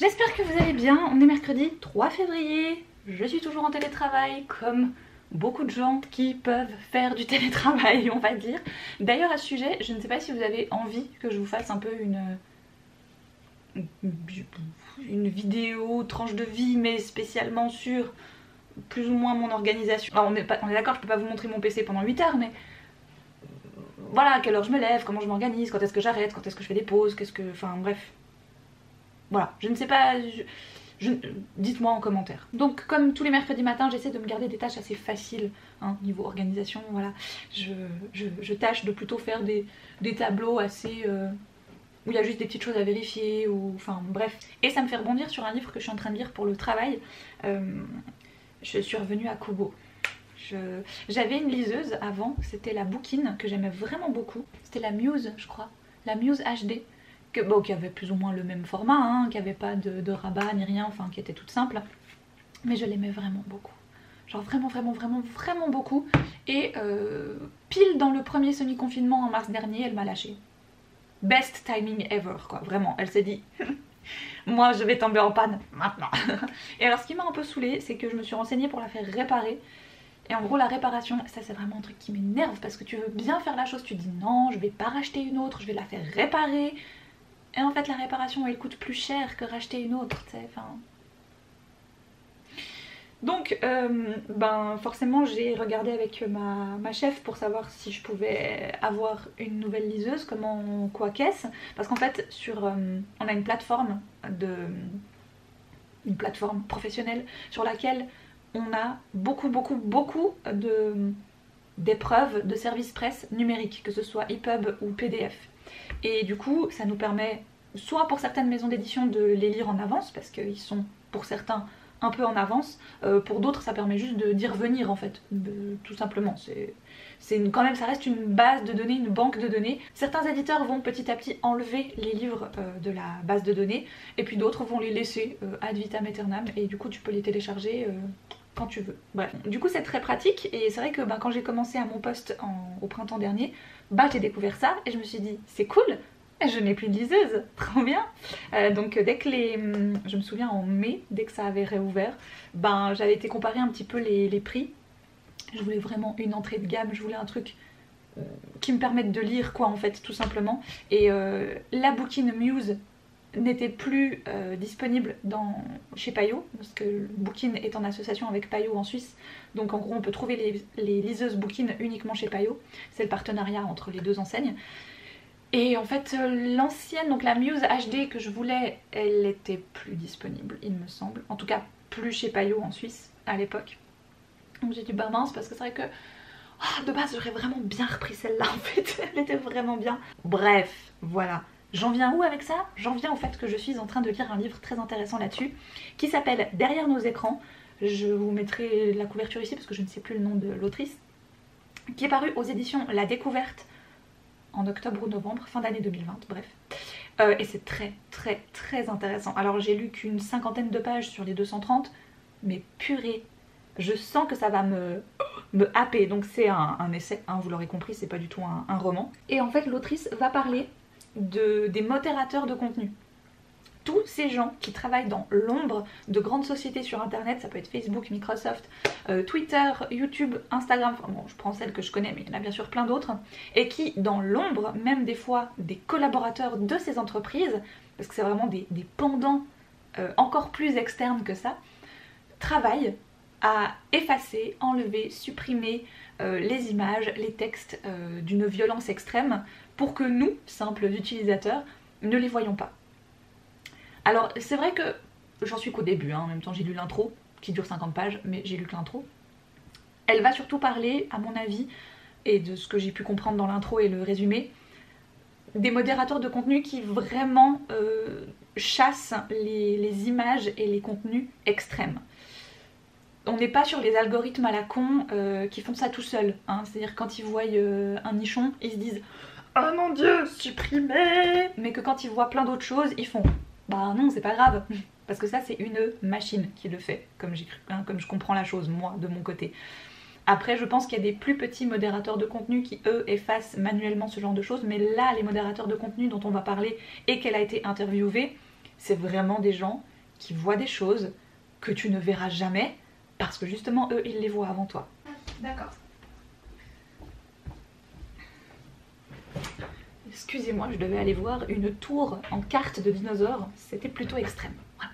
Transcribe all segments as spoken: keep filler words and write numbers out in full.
J'espère que vous allez bien, on est mercredi trois février, je suis toujours en télétravail comme beaucoup de gens qui peuvent faire du télétravail, on va dire. D'ailleurs à ce sujet, je ne sais pas si vous avez envie que je vous fasse un peu une... une vidéo tranche de vie, mais spécialement sur plus ou moins mon organisation. Alors on est, est d'accord, je peux pas vous montrer mon P C pendant huit heures, mais voilà, à quelle heure je me lève, comment je m'organise, quand est-ce que j'arrête, quand est-ce que je fais des pauses, qu'est-ce que... Enfin bref, voilà, je ne sais pas, dites-moi en commentaire. Donc comme tous les mercredis matins, j'essaie de me garder des tâches assez faciles, hein, niveau organisation, voilà. Je, je, je tâche de plutôt faire des, des tableaux assez... Euh, où il y a juste des petites choses à vérifier, ou enfin bref. Et ça me fait rebondir sur un livre que je suis en train de lire pour le travail. Euh, je suis revenue à Kobo. J'avais une liseuse avant, c'était la Bookeen, que j'aimais vraiment beaucoup. C'était la Muse, je crois, la Muse H D, que, bon, qui avait plus ou moins le même format, hein, qui avait pas de, de rabat ni rien, enfin qui était toute simple. Mais je l'aimais vraiment beaucoup. Genre vraiment, vraiment, vraiment, vraiment beaucoup. Et euh, pile dans le premier semi-confinement en mars dernier, elle m'a lâchée. Best timing ever, quoi, vraiment, elle s'est dit moi je vais tomber en panne maintenant. Et alors ce qui m'a un peu saoulée, c'est que je me suis renseignée pour la faire réparer. Et en gros la réparation, ça c'est vraiment un truc qui m'énerve, parce que tu veux bien faire la chose, tu dis non, je vais pas racheter une autre, je vais la faire réparer. Et en fait la réparation elle coûte plus cher que racheter une autre, tu sais, enfin... Donc euh, ben forcément j'ai regardé avec ma, ma chef pour savoir si je pouvais avoir une nouvelle liseuse, comment, quoi, qu'est-ce. Parce qu'en fait sur, euh, on a une plateforme, de, une plateforme professionnelle sur laquelle on a beaucoup beaucoup beaucoup d'épreuves de, de services presse numériques, que ce soit EPUB ou P D F. Et du coup ça nous permet soit pour certaines maisons d'édition de les lire en avance, parce qu'ils sont pour certains... un peu en avance, euh, pour d'autres ça permet juste d'y revenir en fait, euh, tout simplement. C'est quand même, ça reste une base de données, une banque de données. Certains éditeurs vont petit à petit enlever les livres euh, de la base de données, et puis d'autres vont les laisser euh, ad vitam aeternam, et du coup tu peux les télécharger euh, quand tu veux. Bref, du coup c'est très pratique, et c'est vrai que bah, quand j'ai commencé à mon poste en, au printemps dernier, bah j'ai découvert ça et je me suis dit c'est cool, je n'ai plus de liseuse, trop bien. euh, Donc dès que les... je me souviens en mai, dès que ça avait réouvert, ben j'avais été comparer un petit peu les, les prix. Je voulais vraiment une entrée de gamme, je voulais un truc qui me permette de lire quoi en fait, tout simplement. Et euh, la Bookeen Muse n'était plus euh, disponible dans... chez Payot, parce que Bookeen est en association avec Payot en Suisse, donc en gros on peut trouver les, les liseuses Bookeen uniquement chez Payot. C'est le partenariat entre les deux enseignes. Et en fait l'ancienne, donc la Muse H D que je voulais, elle était plus disponible il me semble. En tout cas plus chez Payot en Suisse à l'époque. Donc j'ai dit bah mince, parce que c'est vrai que oh, de base j'aurais vraiment bien repris celle-là en fait. Elle était vraiment bien. Bref, voilà. J'en viens où avec ça? J'en viens au fait que je suis en train de lire un livre très intéressant là-dessus qui s'appelle Derrière nos écrans. Je vous mettrai la couverture ici parce que je ne sais plus le nom de l'autrice. Qui est paru aux éditions La Découverte en octobre ou novembre, fin d'année deux mille vingt, bref. Euh, et c'est très très très intéressant. Alors j'ai lu qu'une cinquantaine de pages sur les deux cent trente, mais purée, je sens que ça va me, me happer. Donc c'est un, un essai, hein, vous l'aurez compris, c'est pas du tout un, un roman. Et en fait l'autrice va parler de, des modérateurs de contenu. Tous ces gens qui travaillent dans l'ombre de grandes sociétés sur internet, ça peut être Facebook, Microsoft, euh, Twitter, YouTube, Instagram, enfin bon je prends celles que je connais mais il y en a bien sûr plein d'autres, et qui dans l'ombre, même des fois des collaborateurs de ces entreprises, parce que c'est vraiment des, des pendants euh, encore plus externes que ça, travaillent à effacer, enlever, supprimer euh, les images, les textes euh, d'une violence extrême pour que nous, simples utilisateurs, ne les voyons pas. Alors c'est vrai que j'en suis qu'au début, hein, en même temps j'ai lu l'intro qui dure cinquante pages, mais j'ai lu que l'intro. Elle va surtout parler, à mon avis, et de ce que j'ai pu comprendre dans l'intro et le résumé, des modérateurs de contenu qui vraiment euh, chassent les, les images et les contenus extrêmes. On n'est pas sur les algorithmes à la con euh, qui font ça tout seuls, hein, c'est-à-dire quand ils voient euh, un nichon, ils se disent « Oh mon dieu, supprimer !» mais que quand ils voient plein d'autres choses, ils font... Bah non, c'est pas grave, parce que ça c'est une machine qui le fait, comme, j'ai cru, hein, comme je comprends la chose, moi, de mon côté. Après, je pense qu'il y a des plus petits modérateurs de contenu qui, eux, effacent manuellement ce genre de choses, mais là, les modérateurs de contenu dont on va parler et qu'elle a été interviewée, c'est vraiment des gens qui voient des choses que tu ne verras jamais parce que justement eux ils les voient avant toi. D'accord. Excusez-moi, je devais aller voir une tour en carte de dinosaure, c'était plutôt extrême. Voilà.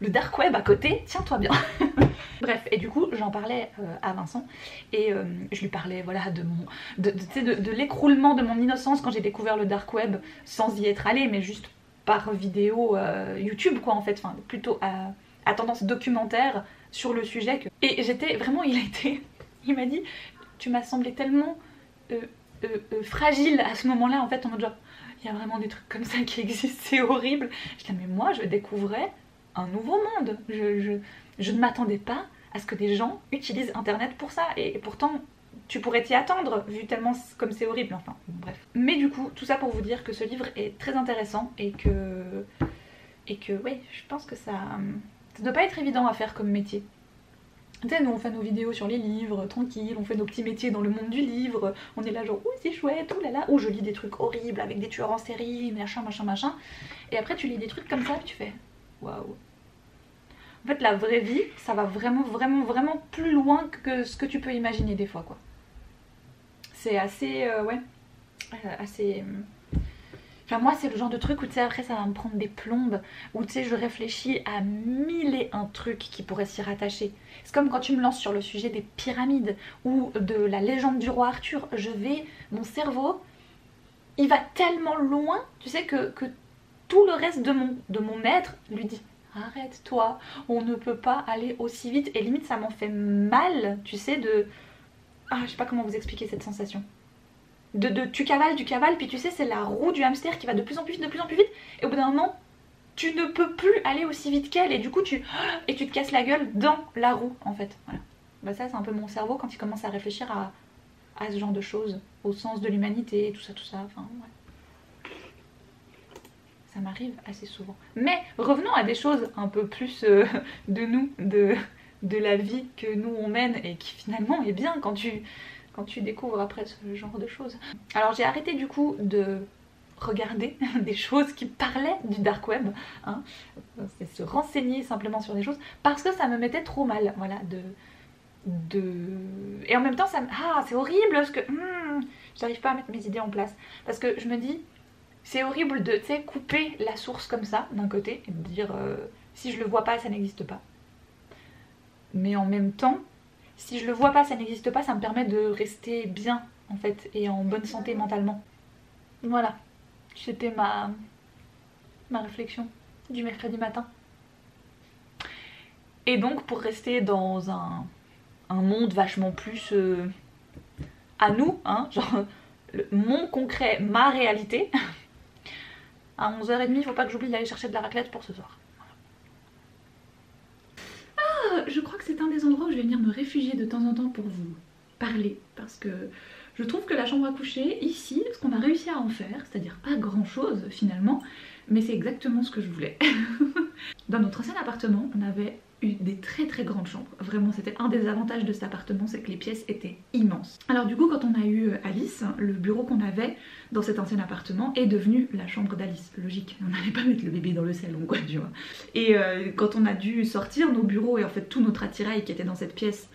Le dark web à côté, tiens-toi bien. Bref, et du coup j'en parlais euh, à Vincent et euh, je lui parlais voilà de mon de, de, de, de l'écroulement de mon innocence quand j'ai découvert le dark web sans y être allée, mais juste par vidéo euh, YouTube quoi en fait, enfin plutôt à, à tendance documentaire sur le sujet que... Et j'étais vraiment, il a été, il m'a dit tu m'as semblé tellement euh, euh, euh, fragile à ce moment là en fait, en mode genre il y a vraiment des trucs comme ça qui existent, c'est horrible. Je dis mais moi je découvrais un nouveau monde, je, je, je ne m'attendais pas à ce que des gens utilisent internet pour ça, et, et pourtant tu pourrais t'y attendre vu tellement comme c'est horrible, enfin bon, bref. Mais du coup tout ça pour vous dire que ce livre est très intéressant et que et que ouais, je pense que ça ça doit pas être évident à faire comme métier. Tu sais, nous on fait nos vidéos sur les livres tranquille, on fait nos petits métiers dans le monde du livre, on est là genre ouh c'est chouette, ouh là là, ou je lis des trucs horribles avec des tueurs en série machin machin machin, et après tu lis des trucs comme ça et tu fais waouh. En fait la vraie vie ça va vraiment vraiment vraiment plus loin que ce que tu peux imaginer des fois quoi. C'est assez euh, ouais euh, assez enfin moi c'est le genre de truc où tu sais après ça va me prendre des plombes, où tu sais je réfléchis à mille et un trucs qui pourraient s'y rattacher. C'est comme quand tu me lances sur le sujet des pyramides ou de la légende du roi Arthur, je vais, mon cerveau il va tellement loin tu sais que, que tout le reste de mon, de mon être lui dit arrête-toi, on ne peut pas aller aussi vite, et limite ça m'en fait mal, tu sais, de... Ah, je sais pas comment vous expliquer cette sensation. De, de tu cavales, tu cavales, puis tu sais c'est la roue du hamster qui va de plus en plus vite, de plus en plus vite, et au bout d'un moment, tu ne peux plus aller aussi vite qu'elle, et du coup tu... Et tu te casses la gueule dans la roue, en fait. Voilà. Bah ça c'est un peu mon cerveau quand il commence à réfléchir à, à ce genre de choses, au sens de l'humanité, tout ça, tout ça, enfin ouais. Ça m'arrive assez souvent. Mais revenons à des choses un peu plus euh, de nous, de, de la vie que nous on mène et qui finalement est bien quand tu, quand tu découvres après ce genre de choses. Alors j'ai arrêté du coup de regarder des choses qui parlaient du dark web, hein. C'est se renseigner simplement sur des choses parce que ça me mettait trop mal, voilà, de... de... Et en même temps ça me... Ah c'est horrible parce que hmm, j'arrive pas à mettre mes idées en place parce que je me dis... C'est horrible de, tu sais, couper la source comme ça, d'un côté, et de dire euh, si je le vois pas, ça n'existe pas. Mais en même temps, si je le vois pas, ça n'existe pas, ça me permet de rester bien, en fait, et en bonne santé mentalement. Voilà, c'était ma, ma réflexion du mercredi matin. Et donc, pour rester dans un, un monde vachement plus euh, à nous, hein, genre le, mon concret, ma réalité... À onze heures trente, il faut pas que j'oublie d'aller chercher de la raclette pour ce soir. Voilà. Ah, je crois que c'est un des endroits où je vais venir me réfugier de temps en temps pour vous parler. Parce que je trouve que la chambre à coucher, ici, ce qu'on a réussi à en faire, c'est-à-dire pas grand-chose finalement, mais c'est exactement ce que je voulais. Dans notre ancien appartement, on avait eu des très très grandes chambres. Vraiment, c'était un des avantages de cet appartement, c'est que les pièces étaient immenses. Alors du coup, quand on a eu Alice, le bureau qu'on avait dans cet ancien appartement est devenu la chambre d'Alice. Logique, on n'allait pas mettre le bébé dans le salon, quoi, tu vois. Et euh, quand on a dû sortir nos bureaux et en fait tout notre attirail qui était dans cette pièce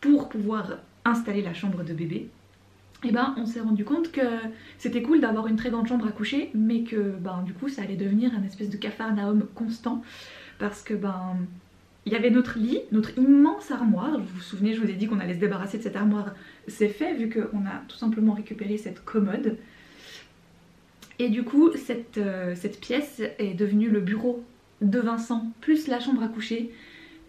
pour pouvoir installer la chambre de bébé, et eh ben on s'est rendu compte que c'était cool d'avoir une très grande chambre à coucher, mais que ben du coup ça allait devenir un espèce de capharnaüm constant, parce que ben... Il y avait notre lit, notre immense armoire, vous vous souvenez, je vous ai dit qu'on allait se débarrasser de cette armoire, c'est fait vu qu'on a tout simplement récupéré cette commode. Et du coup cette, euh, cette pièce est devenue le bureau de Vincent plus la chambre à coucher,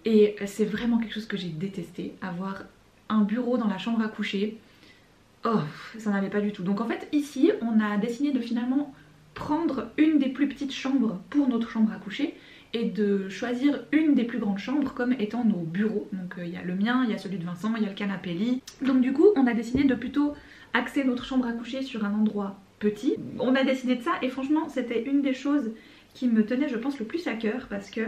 et c'est vraiment quelque chose que j'ai détesté, avoir un bureau dans la chambre à coucher, oh ça n'allait pas du tout. Donc en fait ici on a décidé de finalement prendre une des plus petites chambres pour notre chambre à coucher, et de choisir une des plus grandes chambres comme étant nos bureaux. Donc il euh, y a le mien, il y a celui de Vincent, il y a le canapé lit. Donc du coup on a décidé de plutôt axer notre chambre à coucher sur un endroit petit. On a décidé de ça, et franchement c'était une des choses qui me tenait je pense le plus à cœur, parce que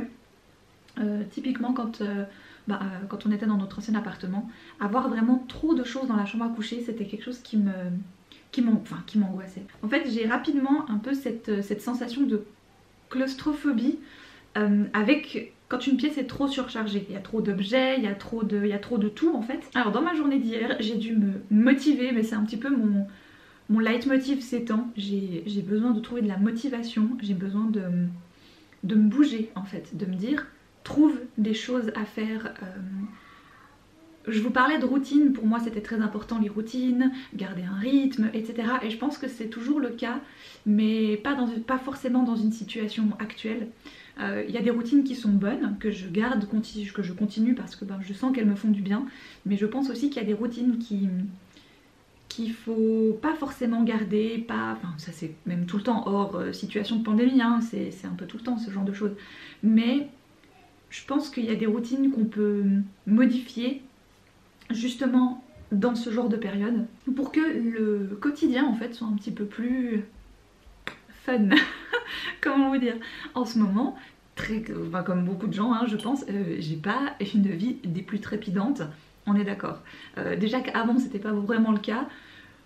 euh, typiquement quand, euh, bah, euh, quand on était dans notre ancien appartement, avoir vraiment trop de choses dans la chambre à coucher c'était quelque chose qui me, qui m'en, enfin, qui m'angoissait. En fait j'ai rapidement un peu cette, cette sensation de claustrophobie euh, avec... Quand une pièce est trop surchargée, il y a trop d'objets, il y a trop de, il y a trop de tout en fait. Alors dans ma journée d'hier, j'ai dû me motiver, mais c'est un petit peu mon, mon leitmotiv ces temps. J'ai besoin de trouver de la motivation, j'ai besoin de, de me bouger en fait, de me dire trouve des choses à faire. Euh, je vous parlais de routine, pour moi c'était très important les routines, garder un rythme, et cetera. Et je pense que c'est toujours le cas, mais pas, dans, pas forcément dans une situation actuelle. Il euh, y a des routines qui sont bonnes, que je garde, continue, que je continue parce que ben, je sens qu'elles me font du bien. Mais je pense aussi qu'il y a des routines qui qu'il faut pas forcément garder, pas, enfin ça c'est même tout le temps hors euh, situation de pandémie, hein, c'est un peu tout le temps ce genre de choses. Mais je pense qu'il y a des routines qu'on peut modifier justement dans ce genre de période pour que le quotidien en fait soit un petit peu plus... fun. Comment vous dire, en ce moment, très, enfin, comme beaucoup de gens hein, je pense, euh, j'ai pas une vie des plus trépidantes, on est d'accord. Euh, déjà qu'avant c'était pas vraiment le cas,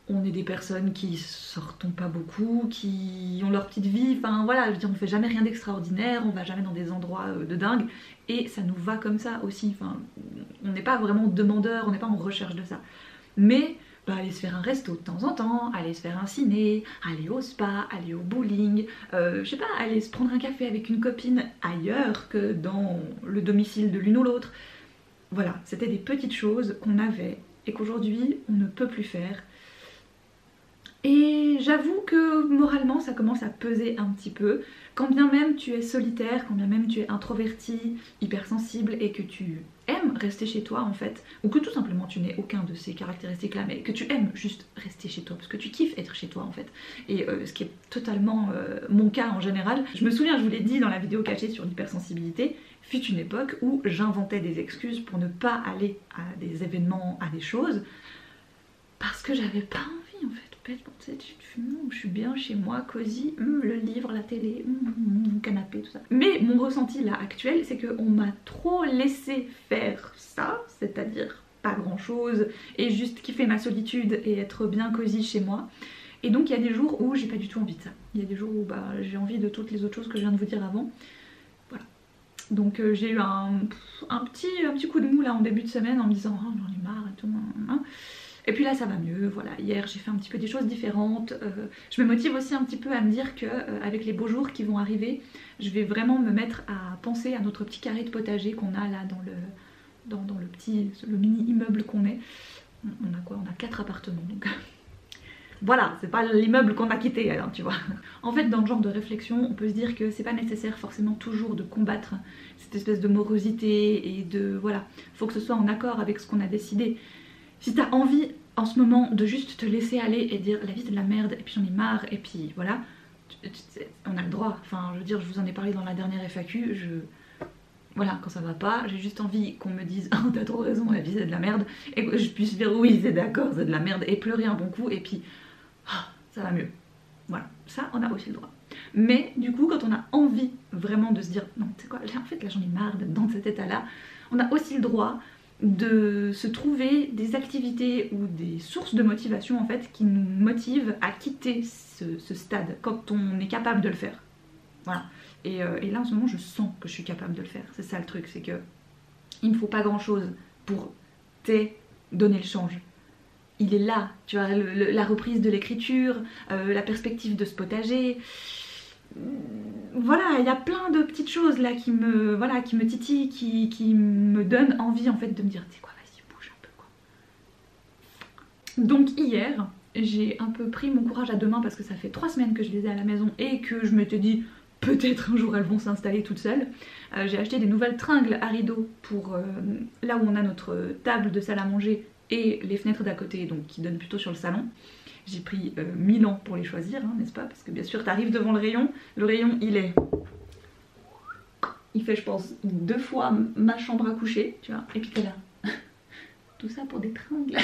on est des personnes qui sortons pas beaucoup, qui ont leur petite vie, enfin voilà, je veux dire, on fait jamais rien d'extraordinaire, on va jamais dans des endroits euh, de dingue, et ça nous va comme ça aussi, enfin, on n'est pas vraiment demandeur, on n'est pas en recherche de ça. Mais... Bah, aller se faire un resto de temps en temps, aller se faire un ciné, aller au spa, aller au bowling, euh, je sais pas, aller se prendre un café avec une copine ailleurs que dans le domicile de l'une ou l'autre. Voilà, c'était des petites choses qu'on avait et qu'aujourd'hui on ne peut plus faire. Et j'avoue que moralement ça commence à peser un petit peu. Quand bien même tu es solitaire, quand bien même tu es introverti, hypersensible et que tu... aimes rester chez toi en fait, ou que tout simplement tu n'aies aucun de ces caractéristiques là mais que tu aimes juste rester chez toi parce que tu kiffes être chez toi en fait, et euh, ce qui est totalement euh, mon cas en général. Je me souviens, je vous l'ai dit dans la vidéo cachée sur l'hypersensibilité, fut une époque où j'inventais des excuses pour ne pas aller à des événements, à des choses, parce que j'avais pas envie en fait. Je suis bien chez moi, cosy, le livre, la télé, mon canapé, tout ça. Mais mon ressenti là actuel, c'est qu'on m'a trop laissé faire ça, c'est-à-dire pas grand-chose, et juste kiffer ma solitude et être bien cosy chez moi. Et donc il y a des jours où j'ai pas du tout envie de ça. Il y a des jours où bah, j'ai envie de toutes les autres choses que je viens de vous dire avant. Voilà. Donc euh, j'ai eu un, un, petit, un petit coup de mou là en début de semaine en me disant oh, j'en ai marre et tout. Hein. Et puis là ça va mieux, voilà, hier j'ai fait un petit peu des choses différentes, euh, je me motive aussi un petit peu à me dire que euh, avec les beaux jours qui vont arriver, je vais vraiment me mettre à penser à notre petit carré de potager qu'on a là dans le, dans, dans le petit, le mini immeuble qu'on est. On a quoi? On a quatre appartements donc... Voilà, c'est pas l'immeuble qu'on a quitté alors, tu vois. En fait, dans le genre de réflexion, on peut se dire que c'est pas nécessaire forcément toujours de combattre cette espèce de morosité et de... Voilà, faut que ce soit en accord avec ce qu'on a décidé. Si t'as envie en ce moment de juste te laisser aller et dire la vie c'est de la merde et puis j'en ai marre et puis voilà, on a le droit. Enfin je veux dire, je vous en ai parlé dans la dernière F A Q, je... Voilà, quand ça va pas, j'ai juste envie qu'on me dise oh t'as trop raison, la vie c'est de la merde, et que je puisse dire oui c'est d'accord c'est de la merde et pleurer un bon coup et puis oh, ça va mieux. Voilà, ça on a aussi le droit. Mais du coup quand on a envie vraiment de se dire non tu sais quoi, en fait là j'en ai marre d'être dans cet état là, on a aussi le droit de se trouver des activités ou des sources de motivation en fait qui nous motivent à quitter ce, ce stade quand on est capable de le faire. Voilà. Et, euh, et là en ce moment je sens que je suis capable de le faire. C'est ça le truc, c'est que il me faut pas grand chose pour te donner le change. Il est là, tu vois, le, le, la reprise de l'écriture, euh, la perspective de ce potager. Voilà, il y a plein de petites choses là qui me, voilà, qui me titillent, qui, qui me donnent envie en fait de me dire tu sais quoi, vas-y bouge un peu quoi. Donc hier, j'ai un peu pris mon courage à deux mains parce que ça fait trois semaines que je les ai à la maison et que je m'étais dit peut-être un jour elles vont s'installer toutes seules. Euh, j'ai acheté des nouvelles tringles à rideaux pour euh, là où on a notre table de salle à manger et les fenêtres d'à côté, donc qui donnent plutôt sur le salon. J'ai pris euh, mille ans pour les choisir, n'est-ce pas? Parce que bien sûr, t'arrives devant le rayon. Le rayon, il est... Il fait, je pense, deux fois ma chambre à coucher, tu vois. Et puis t'es là. Tout ça pour des tringles.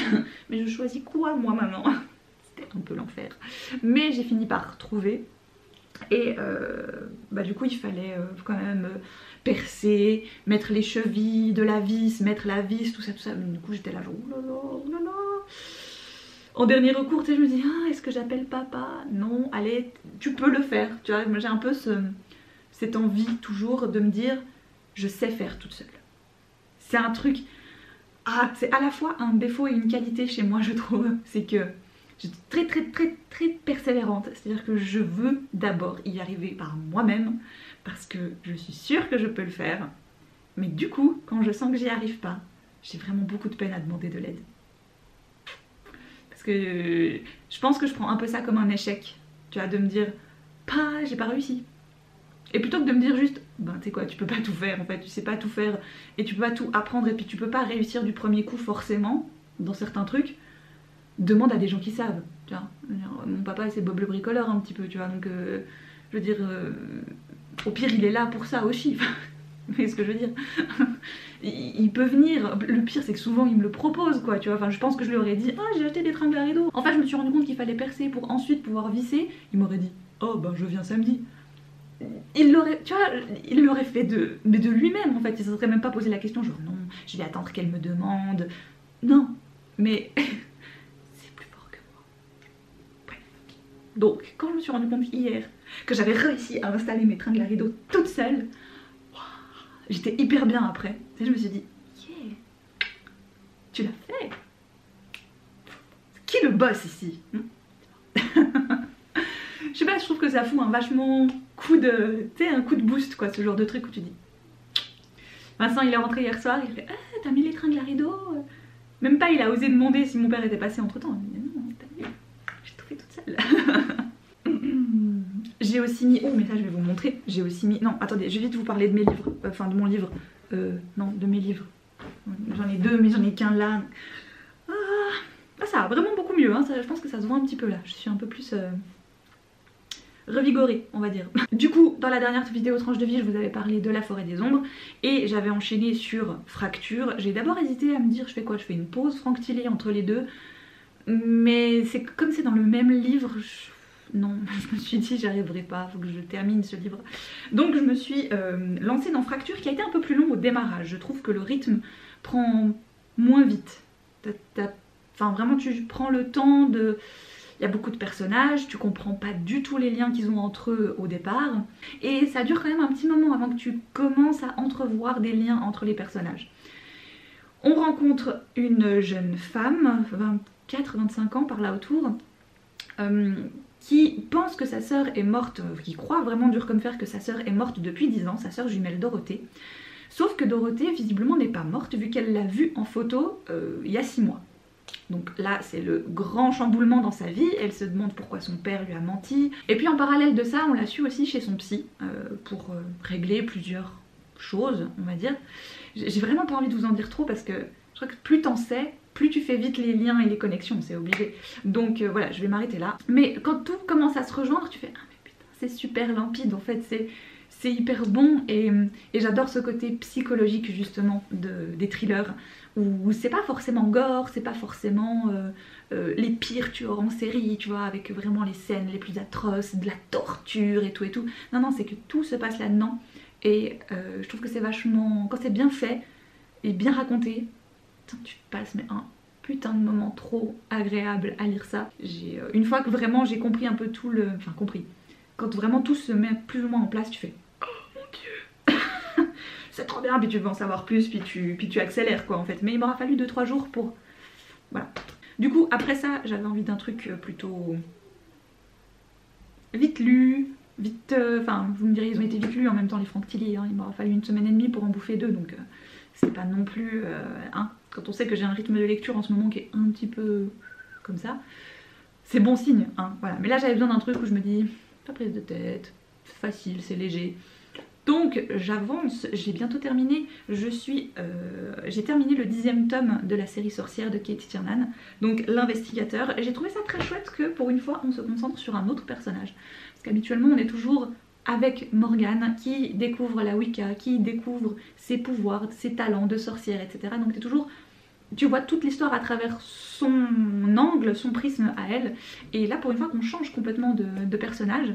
Mais je choisis quoi, moi, maman? C'était un peu l'enfer. Mais j'ai fini par trouver. Et euh, bah, du coup, il fallait euh, quand même euh, percer, mettre les chevilles de la vis, mettre la vis, tout ça, tout ça. Mais, du coup, j'étais là, genre, oh là là, oh là là. En dernier recours, tu sais, je me dis, ah, est-ce que j'appelle papa? Non, allez, tu peux le faire. Tu vois, j'ai un peu ce, cette envie toujours de me dire je sais faire toute seule. C'est un truc, ah, c'est à la fois un défaut et une qualité chez moi, je trouve, c'est que je suis très très très très persévérante, c'est-à-dire que je veux d'abord y arriver par moi-même parce que je suis sûre que je peux le faire, mais du coup quand je sens que j'y arrive pas, j'ai vraiment beaucoup de peine à demander de l'aide. Parce que euh, je pense que je prends un peu ça comme un échec, tu vois, de me dire bah, j'ai pas réussi. Et plutôt que de me dire juste, ben tu sais quoi, tu peux pas tout faire en fait, tu sais pas tout faire et tu peux pas tout apprendre et puis tu peux pas réussir du premier coup forcément dans certains trucs, demande à des gens qui savent, tu vois. Mon papa c'est Bob le bricoleur un petit peu, tu vois, donc euh, je veux dire, euh, au pire il est là pour ça aussi, vous voyez ce que je veux dire. Il peut venir, le pire c'est que souvent il me le propose quoi, tu vois, enfin je pense que je lui aurais dit, ah j'ai acheté des tringles à rideaux, en fait je me suis rendu compte qu'il fallait percer pour ensuite pouvoir visser, il m'aurait dit, oh ben je viens samedi. Il l'aurait, tu vois, il l'aurait fait de, mais de lui-même en fait, il ne se serait même pas posé la question genre non, je vais attendre qu'elle me demande. Non, mais c'est plus fort que moi. Bref. Donc, quand je me suis rendu compte hier que j'avais réussi à installer mes tringles à rideaux toute seule, wow, j'étais hyper bien après. Et je me suis dit, yeah, tu l'as fait. Qui le boss ici hein? Je sais pas, je trouve que ça fout un vachement coup de, tu sais, un coup de boost quoi, ce genre de truc où tu dis Vincent il est rentré hier soir, il fait ah t'as mis les tringles à rideau. Même pas il a osé demander si mon père était passé entre temps, il dit non, t'as mis, j'ai tout fait toute seule. J'ai aussi mis, oh mais ça je vais vous montrer, j'ai aussi mis, non attendez je vais vite vous parler de mes livres, enfin de mon livre, euh, non de mes livres, j'en ai deux mais j'en ai qu'un là. Ah, ah ça va vraiment beaucoup mieux, hein. Ça, je pense que ça se voit un petit peu là, je suis un peu plus... Euh... revigorée on va dire. Du coup dans la dernière vidéo tranche de vie je vous avais parlé de La Forêt des Ombres et j'avais enchaîné sur Fracture. J'ai d'abord hésité à me dire je fais quoi, je fais une pause Franck Thilliez entre les deux, mais c'est comme c'est dans le même livre, je... non je me suis dit j'y arriverai pas, faut que je termine ce livre. Donc je me suis euh, lancée dans Fracture qui a été un peu plus long au démarrage, je trouve que le rythme prend moins vite, t'as, t'as... enfin vraiment tu prends le temps de... Il y a beaucoup de personnages, tu comprends pas du tout les liens qu'ils ont entre eux au départ. Et ça dure quand même un petit moment avant que tu commences à entrevoir des liens entre les personnages. On rencontre une jeune femme, vingt-quatre vingt-cinq ans par là autour, euh, qui pense que sa sœur est morte, qui croit vraiment dur comme fer que sa sœur est morte depuis dix ans, sa sœur jumelle Dorothée. Sauf que Dorothée visiblement n'est pas morte vu qu'elle l'a vue en photo euh, il y a six mois. Donc là c'est le grand chamboulement dans sa vie, elle se demande pourquoi son père lui a menti. Et puis en parallèle de ça on la suit aussi chez son psy euh, pour euh, régler plusieurs choses on va dire. J'ai vraiment pas envie de vous en dire trop parce que je crois que plus t'en sais, plus tu fais vite les liens et les connexions, c'est obligé. Donc euh, voilà je vais m'arrêter là. Mais quand tout commence à se rejoindre tu fais ah mais putain c'est super limpide en fait, c'est... c'est hyper bon et, et j'adore ce côté psychologique justement de, des thrillers où c'est pas forcément gore, c'est pas forcément euh, euh, les pires tueurs en série, tu vois, avec vraiment les scènes les plus atroces, de la torture et tout et tout. Non, non, c'est que tout se passe là-dedans et euh, je trouve que c'est vachement... Quand c'est bien fait et bien raconté, putain, tu passes mais un putain de moment trop agréable à lire ça. J'ai, euh, une fois que vraiment j'ai compris un peu tout le... Enfin, compris. Quand vraiment tout se met plus ou moins en place, tu fais... c'est trop bien, puis tu veux en savoir plus, puis tu, puis tu accélères quoi en fait. Mais il m'aura fallu deux trois jours pour... Voilà. Du coup, après ça, j'avais envie d'un truc plutôt... vite lu, vite... Enfin, euh, vous me direz, ils ont été vite lus en même temps les Franck Thilliez, hein. Il m'aura fallu une semaine et demie pour en bouffer deux, donc euh, c'est pas non plus... Euh, hein. Quand on sait que j'ai un rythme de lecture en ce moment qui est un petit peu comme ça, c'est bon signe, hein, voilà. Mais là, j'avais besoin d'un truc où je me dis, pas prise de tête, c'est facile, c'est léger... Donc j'avance, j'ai bientôt terminé, je suis, euh, j'ai terminé le dixième tome de la série sorcière de Kate Tiernan, donc l'investigateur. J'ai trouvé ça très chouette que pour une fois on se concentre sur un autre personnage. Parce qu'habituellement on est toujours avec Morgane qui découvre la Wicca, qui découvre ses pouvoirs, ses talents de sorcière, et cetera. Donc t'es toujours, tu vois toute l'histoire à travers son angle, son prisme à elle. Et là pour une fois qu'on change complètement de, de personnage,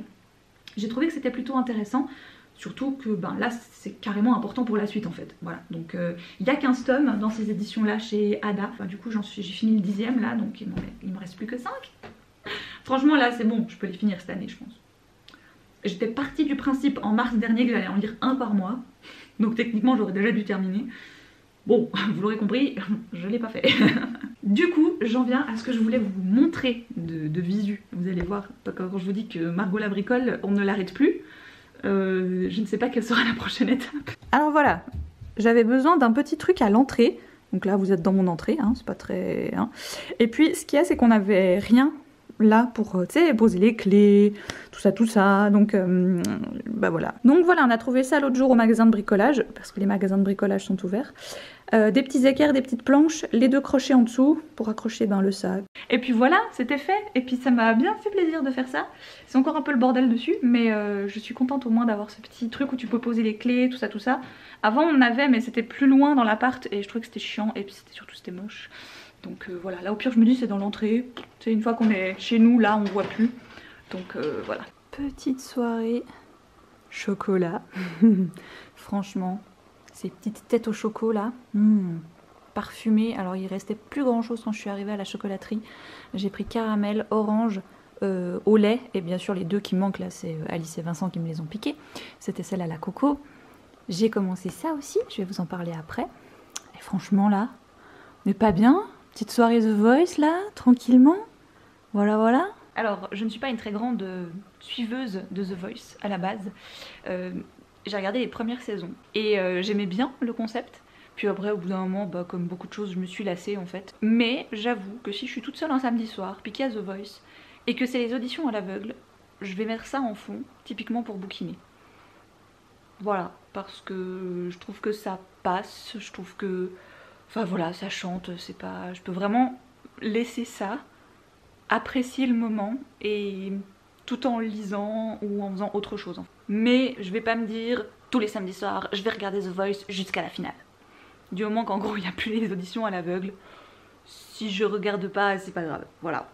j'ai trouvé que c'était plutôt intéressant. Surtout que ben, là c'est carrément important pour la suite en fait, voilà. Donc il euh, y a quinze tomes dans ces éditions là chez Ada, enfin, du coup j'ai fini le dixième là donc il me reste plus que cinq. Franchement là c'est bon, je peux les finir cette année je pense. J'étais partie du principe en mars dernier que j'allais en lire un par mois, donc techniquement j'aurais déjà dû terminer. Bon, vous l'aurez compris, je l'ai pas fait. Du coup, j'en viens à ce que je voulais vous montrer de, de visu. Vous allez voir, quand je vous dis que Margot la bricole, on ne l'arrête plus. Euh, je ne sais pas quelle sera la prochaine étape. Alors voilà, j'avais besoin d'un petit truc à l'entrée. Donc là, vous êtes dans mon entrée, hein, c'est pas très... Hein. Et puis, ce qu'il y a, c'est qu'on n'avait rien là pour, tu sais, poser les clés, tout ça, tout ça. Donc, euh, bah voilà. Donc voilà, on a trouvé ça l'autre jour au magasin de bricolage, parce que les magasins de bricolage sont ouverts. Euh, des petits équerres, des petites planches, les deux crochets en dessous pour accrocher ben, le sac. Et puis voilà, c'était fait. Et puis ça m'a bien fait plaisir de faire ça. C'est encore un peu le bordel dessus, mais euh, je suis contente au moins d'avoir ce petit truc où tu peux poser les clés, tout ça, tout ça. Avant on avait, mais c'était plus loin dans l'appart et je trouvais que c'était chiant et puis c'était surtout c'était moche. Donc euh, voilà, là au pire je me dis c'est dans l'entrée. C'est une fois qu'on est chez nous, là on voit plus. Donc euh, voilà. Petite soirée chocolat. Franchement. Ces petites têtes au choco là, mmh, parfumées. Alors il restait plus grand chose quand je suis arrivée à la chocolaterie. J'ai pris caramel, orange, euh, au lait et bien sûr les deux qui manquent là, c'est Alice et Vincent qui me les ont piquées. C'était celle à la coco. J'ai commencé ça aussi, je vais vous en parler après. Et franchement là, on n'est pas bien. Petite soirée The Voice là, tranquillement. Voilà voilà. Alors je ne suis pas une très grande suiveuse de The Voice à la base. Euh, J'ai regardé les premières saisons et euh, j'aimais bien le concept. Puis après au bout d'un moment, bah, comme beaucoup de choses, je me suis lassée en fait. Mais j'avoue que si je suis toute seule un samedi soir, piquée à The Voice, et que c'est les auditions à l'aveugle, je vais mettre ça en fond, typiquement pour bouquiner. Voilà, parce que je trouve que ça passe, je trouve que... Enfin voilà, ça chante, c'est pas... Je peux vraiment laisser ça, apprécier le moment et... tout en lisant ou en faisant autre chose. Mais je vais pas me dire tous les samedis soirs je vais regarder The Voice jusqu'à la finale. Du moment qu'en gros il n'y a plus les auditions à l'aveugle, si je regarde pas c'est pas grave, voilà.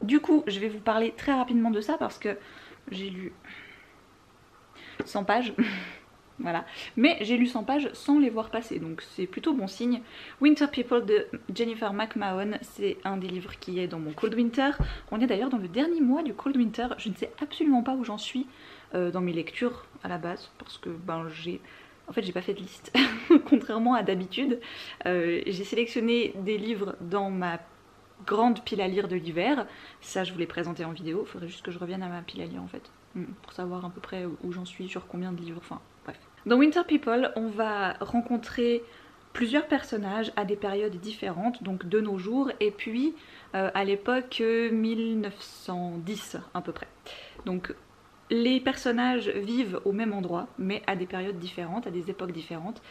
Du coup je vais vous parler très rapidement de ça parce que j'ai lu cent pages, voilà. Mais j'ai lu cent pages sans les voir passer donc c'est plutôt bon signe. Winter People de Jennifer McMahon, c'est un des livres qui est dans mon Cold Winter. On est d'ailleurs dans le dernier mois du Cold Winter, je ne sais absolument pas où j'en suis euh, dans mes lectures à la base parce que ben j'ai... En fait j'ai pas fait de liste contrairement à d'habitude. Euh, j'ai sélectionné des livres dans ma grande pile à lire de l'hiver, ça je vous l'ai présenté en vidéo, il faudrait juste que je revienne à ma pile à lire en fait pour savoir à peu près où j'en suis, sur combien de livres, enfin bref. Dans Winter People, on va rencontrer plusieurs personnages à des périodes différentes, donc de nos jours et puis euh, à l'époque mille neuf cent dix à peu près. Donc les personnages vivent au même endroit mais à des périodes différentes, à des époques différentes.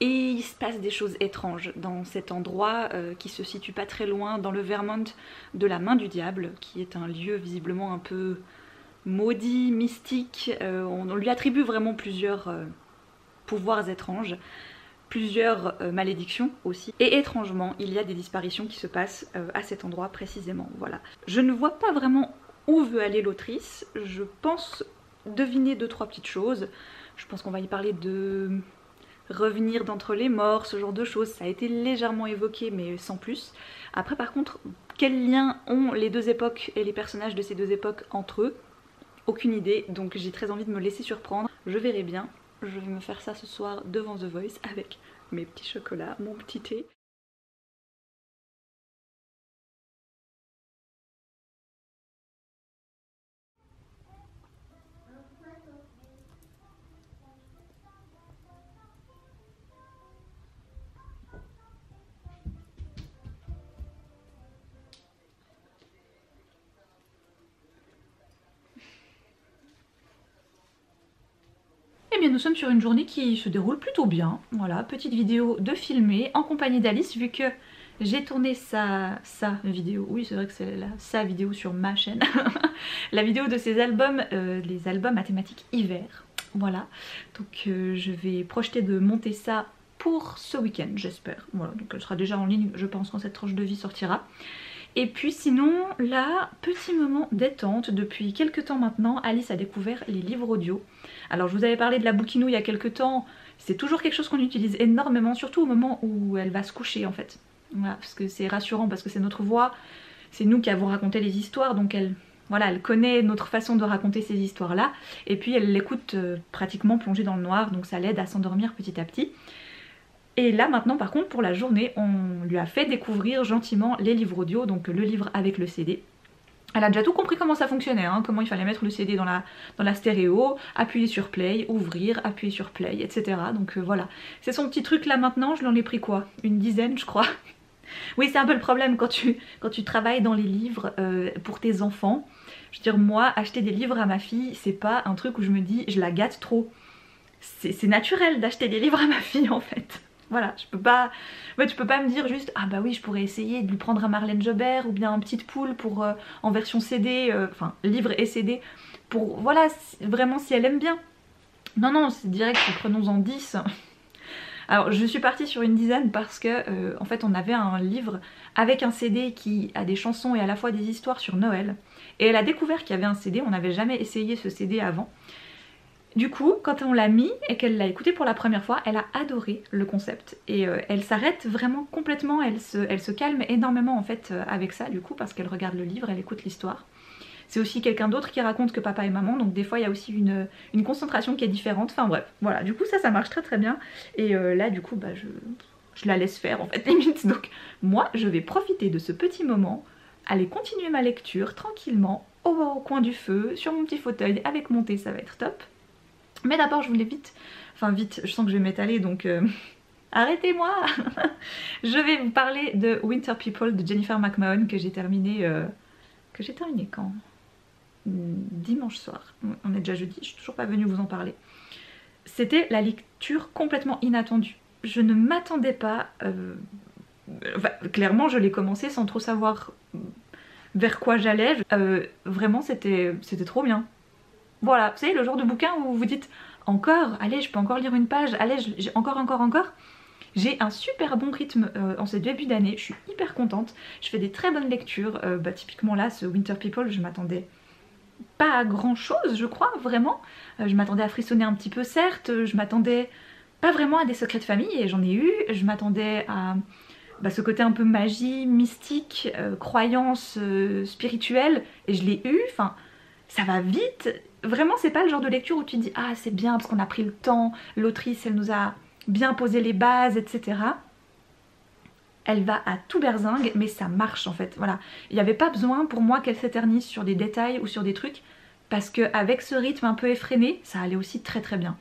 Et il se passe des choses étranges dans cet endroit euh, qui se situe pas très loin, dans le Vermont de la Main du Diable, qui est un lieu visiblement un peu maudit, mystique. Euh, on, on lui attribue vraiment plusieurs euh, pouvoirs étranges, plusieurs euh, malédictions aussi. Et étrangement, il y a des disparitions qui se passent euh, à cet endroit précisément. Voilà. Je ne vois pas vraiment où veut aller l'autrice. Je pense deviner deux, trois petites choses. Je pense qu'on va y parler de... revenir d'entre les morts, ce genre de choses, ça a été légèrement évoqué mais sans plus. Après par contre, quels liens ont les deux époques et les personnages de ces deux époques entre eux? Aucune idée, donc j'ai très envie de me laisser surprendre. Je verrai bien, je vais me faire ça ce soir devant The Voice avec mes petits chocolats, mon petit thé. Nous sommes sur une journée qui se déroule plutôt bien. Voilà, petite vidéo de filmée en compagnie d'Alice, vu que j'ai tourné sa, sa vidéo. Oui, c'est vrai que c'est sa vidéo sur ma chaîne. La vidéo de ses albums, euh, les albums à thématique hiver. Voilà, donc euh, je vais projeter de monter ça pour ce week-end, j'espère. Voilà, donc elle sera déjà en ligne, je pense, quand cette tranche de vie sortira. Et puis sinon, là, petit moment détente, depuis quelques temps maintenant, Alice a découvert les livres audio. Alors je vous avais parlé de la bouquinou il y a quelques temps, c'est toujours quelque chose qu'on utilise énormément, surtout au moment où elle va se coucher en fait. Voilà, parce que c'est rassurant, parce que c'est notre voix, c'est nous qui avons raconté les histoires, donc elle, Voilà, elle connaît notre façon de raconter ces histoires-là, et puis elle l'écoute euh, pratiquement plongée dans le noir, donc ça l'aide à s'endormir petit à petit. Et là maintenant par contre pour la journée, on lui a fait découvrir gentiment les livres audio, donc le livre avec le C D. Elle a déjà tout compris comment ça fonctionnait, hein, comment il fallait mettre le C D dans la, dans la stéréo, appuyer sur play, ouvrir, appuyer sur play, et cetera. Donc euh, voilà, c'est son petit truc là maintenant, je l'en ai pris quoi? Une dizaine je crois. Oui, c'est un peu le problème quand tu, quand tu travailles dans les livres euh, pour tes enfants. Je veux dire, moi, acheter des livres à ma fille, c'est pas un truc où je me dis je la gâte trop. C'est naturel d'acheter des livres à ma fille en fait. Voilà, je peux pas, ouais, tu peux pas me dire juste ah bah oui je pourrais essayer de lui prendre un Marlène Jobert ou bien un Petite Poule pour, euh, en version C D, euh, enfin livre et C D, pour voilà, vraiment si elle aime bien. Non non, c'est direct, prenons-en dix. Alors je suis partie sur une dizaine parce que euh, en fait on avait un livre avec un C D qui a des chansons et à la fois des histoires sur Noël. Et elle a découvert qu'il y avait un C D, on n'avait jamais essayé ce C D avant. Du coup, quand on l'a mis et qu'elle l'a écouté pour la première fois, elle a adoré le concept. Et euh, elle s'arrête vraiment complètement, elle se, elle se calme énormément en fait euh, avec ça du coup, parce qu'elle regarde le livre, elle écoute l'histoire. C'est aussi quelqu'un d'autre qui raconte que papa et maman, donc des fois il y a aussi une, une concentration qui est différente. Enfin bref, voilà, du coup ça, ça marche très très bien. Et euh, là du coup, bah, je, je la laisse faire en fait limite. Donc moi, je vais profiter de ce petit moment, aller continuer ma lecture tranquillement, au, au coin du feu, sur mon petit fauteuil, avec mon thé, ça va être top. Mais d'abord je voulais vite, enfin vite, je sens que je vais m'étaler donc euh... arrêtez-moi. Je vais vous parler de Winter People de Jennifer McMahon que j'ai terminé, euh... que j'ai terminé quand? Dimanche soir, on est déjà jeudi, je suis toujours pas venue vous en parler. C'était la lecture complètement inattendue, je ne m'attendais pas, euh... enfin, clairement je l'ai commencé sans trop savoir vers quoi j'allais, euh, vraiment c'était trop bien. Voilà, vous savez le genre de bouquin où vous vous dites encore, allez je peux encore lire une page, allez j'ai encore encore encore. J'ai un super bon rythme euh, en ce début d'année, je suis hyper contente, je fais des très bonnes lectures, euh, bah, typiquement là ce Winter People je m'attendais pas à grand chose je crois vraiment, euh, je m'attendais à frissonner un petit peu certes, je m'attendais pas vraiment à des secrets de famille et j'en ai eu, je m'attendais à bah, ce côté un peu magie, mystique, euh, croyance euh, spirituelle et je l'ai eu, enfin ça va vite. Vraiment c'est pas le genre de lecture où tu te dis ah c'est bien parce qu'on a pris le temps, l'autrice elle nous a bien posé les bases et cetera. Elle va à tout berzingue mais ça marche en fait, voilà. Il n'y avait pas besoin pour moi qu'elle s'éternise sur des détails ou sur des trucs parce qu'avec ce rythme un peu effréné ça allait aussi très très bien.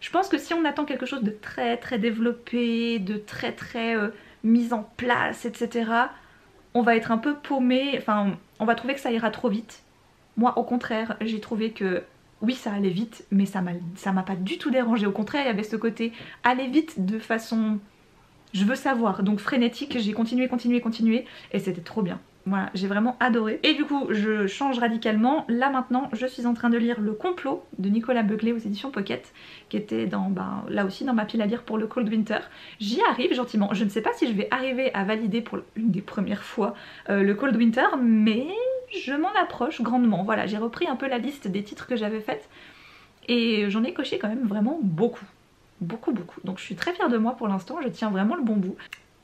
Je pense que si on attend quelque chose de très très développé, de très très euh, mise en place et cetera on va être un peu paumé, enfin on va trouver que ça ira trop vite. Moi au contraire j'ai trouvé que oui ça allait vite mais ça m'a pas du tout dérangé. Au contraire il y avait ce côté aller vite de façon je veux savoir donc frénétique, j'ai continué continué continué et c'était trop bien. Voilà j'ai vraiment adoré. Et du coup je change radicalement, là maintenant je suis en train de lire Le Complot de Nicolas Beuglet aux éditions Pocket qui était dans, ben, là aussi dans ma pile à lire pour le Cold Winter. J'y arrive gentiment, je ne sais pas si je vais arriver à valider pour une des premières fois euh, le Cold Winter mais... je m'en approche grandement, voilà j'ai repris un peu la liste des titres que j'avais faite et j'en ai coché quand même vraiment beaucoup, beaucoup beaucoup, donc je suis très fière de moi pour l'instant, je tiens vraiment le bon bout.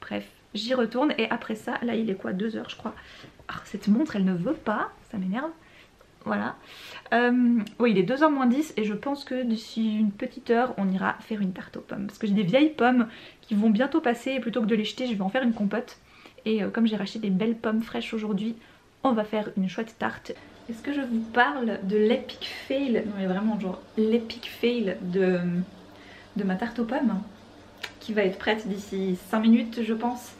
Bref, j'y retourne et après ça, là il est quoi, deux heures je crois, alors cette montre elle ne veut pas, ça m'énerve, voilà, euh, oui il est deux heures moins dix et je pense que d'ici une petite heure on ira faire une tarte aux pommes, parce que j'ai des vieilles pommes qui vont bientôt passer et plutôt que de les jeter je vais en faire une compote et euh, comme j'ai racheté des belles pommes fraîches aujourd'hui, on va faire une chouette tarte. Est-ce que je vous parle de l'epic fail? Non mais vraiment genre l'epic fail de, de ma tarte aux pommes qui va être prête d'ici cinq minutes je pense.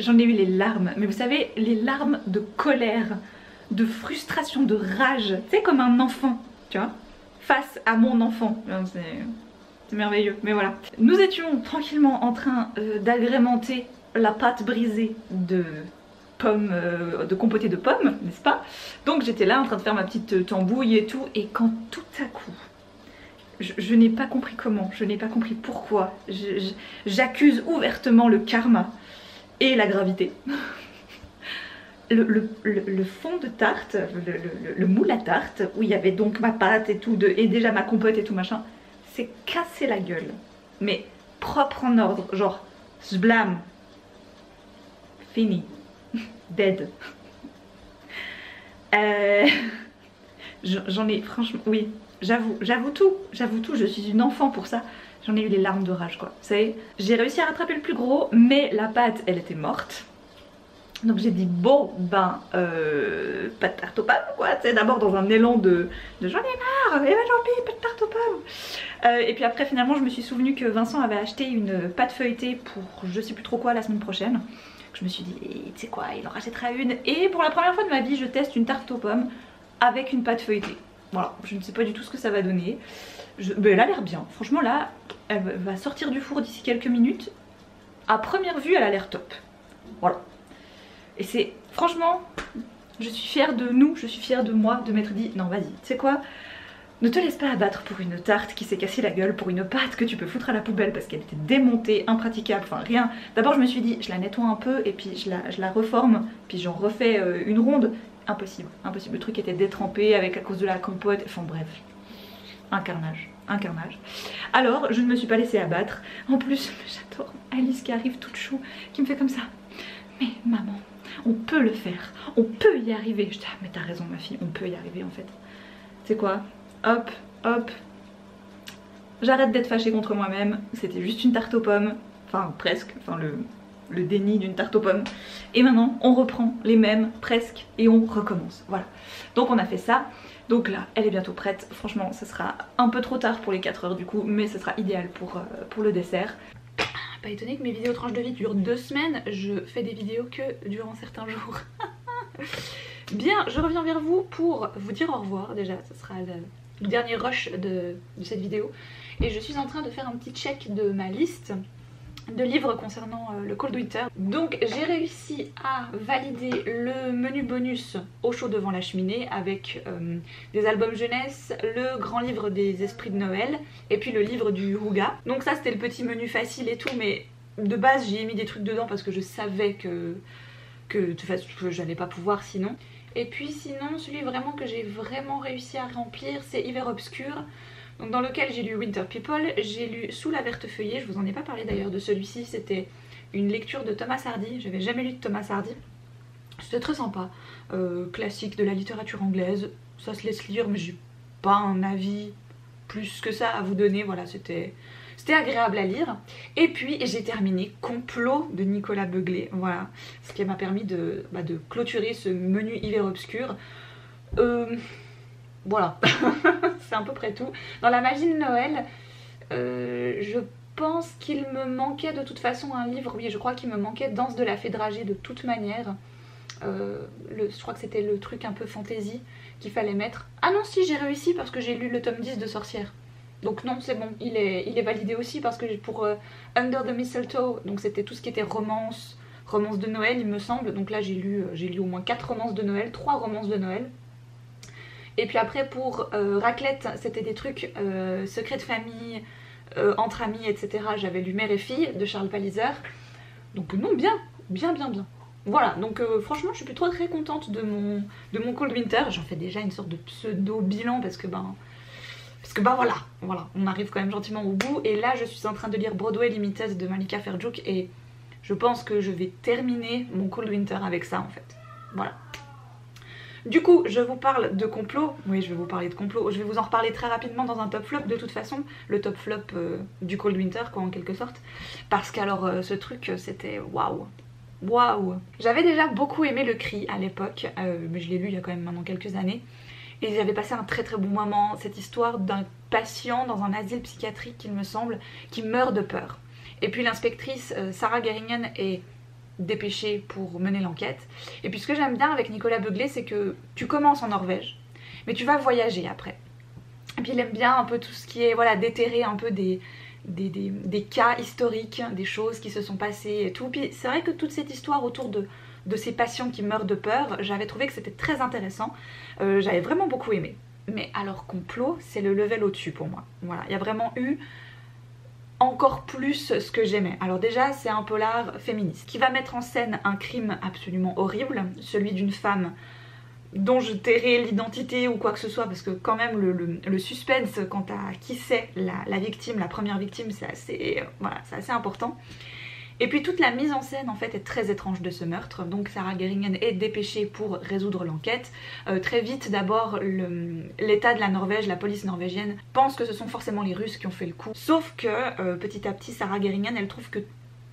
J'en ai eu les larmes, mais vous savez les larmes de colère, de frustration, de rage. Tu sais comme un enfant, tu vois, face à mon enfant. C'est merveilleux, mais voilà. Nous étions tranquillement en train euh, d'agrémenter la pâte brisée de... pommes, euh, de compoter de pommes, n'est-ce pas? Donc j'étais là en train de faire ma petite tambouille et tout, et quand tout à coup, je, je n'ai pas compris comment, je n'ai pas compris pourquoi, j'accuse ouvertement le karma et la gravité. le, le, le, le fond de tarte, le, le, le moule à tarte, où il y avait donc ma pâte et tout, de, et déjà ma compote et tout machin, s'est cassé la gueule, mais propre en ordre, genre, s'blâme, fini. Dead. Euh... J'en ai franchement, oui, j'avoue, j'avoue tout, j'avoue tout, je suis une enfant pour ça. J'en ai eu les larmes de rage quoi, vous savez. J'ai réussi à rattraper le plus gros, mais la pâte, elle était morte. Donc j'ai dit bon ben euh, pas de tarte aux pommes quoi, tu sais, d'abord dans un élan de, de j'en ai marre, et eh ben j'en pis, pas de tarte aux pommes. Euh, et puis après finalement je me suis souvenu que Vincent avait acheté une pâte feuilletée pour je sais plus trop quoi la semaine prochaine. Donc, je me suis dit eh, tu sais quoi, il en rachètera une, et pour la première fois de ma vie je teste une tarte aux pommes avec une pâte feuilletée. Voilà, je ne sais pas du tout ce que ça va donner. Je... Mais elle a l'air bien, franchement là elle va sortir du four d'ici quelques minutes. À première vue elle a l'air top, voilà. Et c'est, franchement, je suis fière de nous, je suis fière de moi de m'être dit, non vas-y, tu sais quoi, ne te laisse pas abattre pour une tarte qui s'est cassée la gueule, pour une pâte que tu peux foutre à la poubelle parce qu'elle était démontée, impraticable, enfin rien. D'abord je me suis dit, je la nettoie un peu et puis je la, je la reforme, puis j'en refais euh, une ronde. Impossible, impossible, le truc était détrempé avec à cause de la compote, enfin bref, un carnage. Un carnage. Alors je ne me suis pas laissée abattre. En plus j'adore Alice qui arrive toute chou, qui me fait comme ça, mais maman on peut le faire, on peut y arriver. Je dis ah mais t'as raison ma fille, on peut y arriver en fait. C'est quoi, hop hop, j'arrête d'être fâchée contre moi-même. C'était juste une tarte aux pommes, enfin presque, enfin le, le déni d'une tarte aux pommes. Et maintenant on reprend les mêmes presque et on recommence, voilà. Donc on a fait ça. Donc là, elle est bientôt prête. Franchement, ça sera un peu trop tard pour les quatre heures du coup, mais ça sera idéal pour, euh, pour le dessert. Pas étonnée que mes vidéos tranches de vie durent deux semaines. Je fais des vidéos que durant certains jours. Bien, je reviens vers vous pour vous dire au revoir. Déjà, ça sera le, le dernier rush de, de cette vidéo. Et je suis en train de faire un petit check de ma liste de livres concernant euh, le cold winter. Donc j'ai réussi à valider le menu bonus au chaud devant la cheminée avec euh, des albums jeunesse, le grand livre des esprits de Noël et puis le livre du Rouga. Donc ça c'était le petit menu facile et tout, mais de base j'y ai mis des trucs dedans parce que je savais que, que, que j'allais pas pouvoir sinon. Et puis sinon celui vraiment que j'ai vraiment réussi à remplir c'est Hiver Obscur. Donc dans lequel j'ai lu Winter People, j'ai lu Sous la vertefeuillée, je vous en ai pas parlé d'ailleurs de celui-ci, c'était une lecture de Thomas Hardy, j'avais jamais lu de Thomas Hardy, c'était très sympa, euh, classique de la littérature anglaise, ça se laisse lire mais j'ai pas un avis plus que ça à vous donner, voilà c'était agréable à lire. Et puis j'ai terminé Complot de Nicolas Beuglet, voilà, ce qui m'a permis de, bah, de clôturer ce menu Hiver Obscur. Euh... Voilà, c'est à peu près tout. Dans la magie de Noël, euh, je pense qu'il me manquait de toute façon un livre. Oui, je crois qu'il me manquait Danse de la fée dragée de toute manière. Euh, le, je crois que c'était le truc un peu fantaisie qu'il fallait mettre. Ah non, si, j'ai réussi parce que j'ai lu le tome dix de Sorcière. Donc non, c'est bon, il est, il est validé aussi parce que pour euh, Under the Mistletoe, donc c'était tout ce qui était romance, romance de Noël il me semble. Donc là j'ai lu, j'ai lu au moins quatre romances de Noël, trois romances de Noël. Et puis après pour euh, Raclette, c'était des trucs euh, secrets de famille, euh, entre amis, et cetera. J'avais lu Mère et Fille de Charles Palliser. Donc non, bien, bien, bien, bien. Voilà, donc euh, franchement je suis plutôt très contente de mon, de mon Cold Winter. J'en fais déjà une sorte de pseudo-bilan parce que ben... Parce que ben voilà, voilà, on arrive quand même gentiment au bout. Et là je suis en train de lire Broadway Limited de Malika Ferdjoukh et je pense que je vais terminer mon Cold Winter avec ça en fait. Voilà. Du coup, je vous parle de complot, oui je vais vous parler de complot, je vais vous en reparler très rapidement dans un top flop de toute façon, le top flop euh, du Cold Winter quoi en quelque sorte, parce qu'alors euh, ce truc c'était waouh, waouh. J'avais déjà beaucoup aimé Le Cri à l'époque, euh, mais je l'ai lu il y a quand même maintenant quelques années, et j'avais passé un très très bon moment, cette histoire d'un patient dans un asile psychiatrique il me semble, qui meurt de peur. Et puis l'inspectrice euh, Sarah Geringen est... dépêché pour mener l'enquête. Et puis ce que j'aime bien avec Nicolas Beuglet, c'est que tu commences en Norvège mais tu vas voyager après. Et puis il aime bien un peu tout ce qui est voilà, déterrer un peu des, des, des, des cas historiques, des choses qui se sont passées et tout. Puis c'est vrai que toute cette histoire autour de, de ces patients qui meurent de peur, j'avais trouvé que c'était très intéressant, euh, j'avais vraiment beaucoup aimé. Mais alors complot, c'est le level au-dessus pour moi. Voilà, il y a vraiment eu encore plus ce que j'aimais. Alors déjà c'est un polar féministe qui va mettre en scène un crime absolument horrible, celui d'une femme dont je tairai l'identité ou quoi que ce soit parce que quand même le, le, le suspense quant à qui c'est la, la victime, la première victime, c'est assez, euh, voilà, c'est assez important. Et puis toute la mise en scène en fait est très étrange de ce meurtre. Donc Sarah Geringen est dépêchée pour résoudre l'enquête. Euh, très vite d'abord l'état de la Norvège, la police norvégienne pense que ce sont forcément les Russes qui ont fait le coup. Sauf que euh, petit à petit Sarah Geringen elle trouve que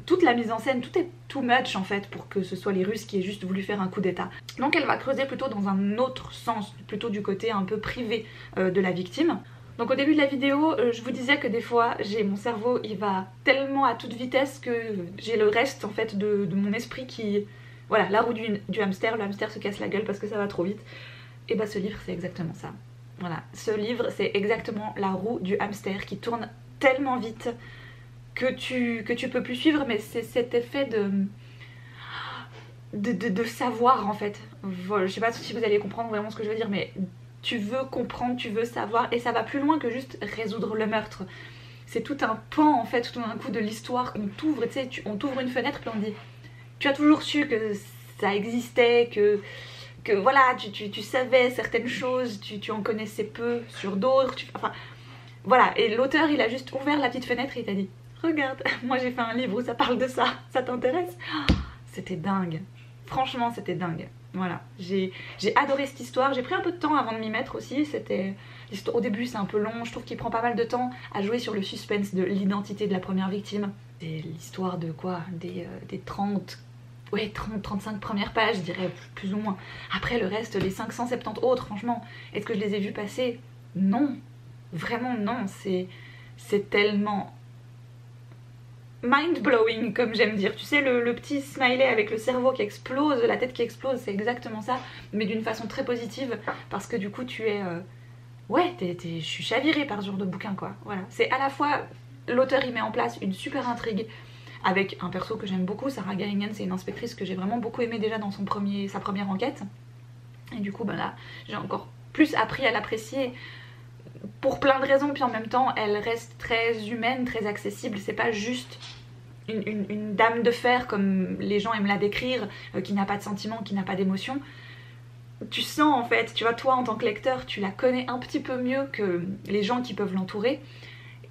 toute la mise en scène, tout est too much en fait pour que ce soit les Russes qui aient juste voulu faire un coup d'état. Donc elle va creuser plutôt dans un autre sens, plutôt du côté un peu privé euh, de la victime. Donc au début de la vidéo, euh, je vous disais que des fois, j'ai mon cerveau, il va tellement à toute vitesse que j'ai le reste en fait de, de mon esprit qui... Voilà, la roue du, du hamster, le hamster se casse la gueule parce que ça va trop vite. Et bah ce livre c'est exactement ça. Voilà, ce livre c'est exactement la roue du hamster qui tourne tellement vite que tu, que tu peux plus suivre, mais c'est cet effet de, de, de, de savoir en fait. Voilà, je sais pas si vous allez comprendre vraiment ce que je veux dire, mais tu veux comprendre, tu veux savoir, et ça va plus loin que juste résoudre le meurtre. C'est tout un pan en fait, tout un coup de l'histoire. On t'ouvre, tu sais, on t'ouvre une fenêtre puis on dit tu as toujours su que ça existait, que, que voilà, tu, tu, tu savais certaines choses, tu, tu en connaissais peu sur d'autres, tu, enfin voilà. Et l'auteur il a juste ouvert la petite fenêtre et il t'a dit regarde, moi j'ai fait un livre où ça parle de ça, ça t'intéresse? Oh, c'était dingue, franchement c'était dingue. Voilà, j'ai adoré cette histoire, j'ai pris un peu de temps avant de m'y mettre aussi. C'était au début c'est un peu long, je trouve qu'il prend pas mal de temps à jouer sur le suspense de l'identité de la première victime. C'est l'histoire de quoi, des, euh, des trente, ouais trente, trente-cinq premières pages je dirais, plus ou moins. Après le reste, les cinq cent soixante-dix autres, franchement, est-ce que je les ai vus passer? Non, vraiment non, c'est tellement... mind-blowing comme j'aime dire, tu sais le, le petit smiley avec le cerveau qui explose, la tête qui explose, c'est exactement ça, mais d'une façon très positive parce que du coup tu es... Euh... Ouais, t'es, t'es... je suis chavirée par ce genre de bouquin quoi, voilà. C'est à la fois, l'auteur il met en place une super intrigue avec un perso que j'aime beaucoup, Sarah Geringen c'est une inspectrice que j'ai vraiment beaucoup aimée déjà dans son premier, sa première enquête, et du coup ben là j'ai encore plus appris à l'apprécier. Pour plein de raisons, puis en même temps elle reste très humaine, très accessible, c'est pas juste une, une, une dame de fer comme les gens aiment la décrire, euh, qui n'a pas de sentiments, qui n'a pas d'émotions. Tu sens en fait, tu vois, toi en tant que lecteur tu la connais un petit peu mieux que les gens qui peuvent l'entourer,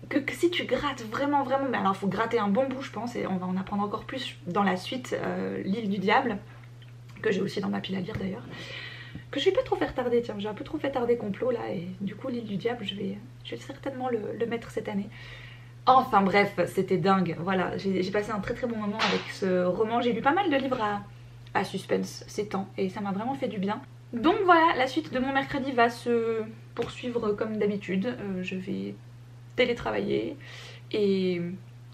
que, que si tu grattes vraiment vraiment, mais alors il faut gratter un bon bout je pense, et on va en apprendre encore plus dans la suite, euh, L'île du Diable, que j'ai aussi dans ma pile à lire d'ailleurs, que je vais pas trop faire tarder, tiens, j'ai un peu trop fait tarder Complot là, et du coup L'île du Diable je vais, je vais certainement le, le mettre cette année. Enfin bref, c'était dingue, voilà, j'ai passé un très très bon moment avec ce roman, j'ai lu pas mal de livres à, à suspense ces temps et ça m'a vraiment fait du bien. Donc voilà, la suite de mon mercredi va se poursuivre comme d'habitude, euh, je vais télétravailler et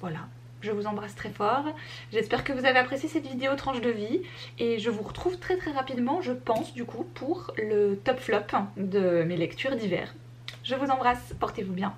voilà. Je vous embrasse très fort, j'espère que vous avez apprécié cette vidéo tranche de vie et je vous retrouve très très rapidement je pense du coup pour le top flop de mes lectures d'hiver. Je vous embrasse, portez-vous bien.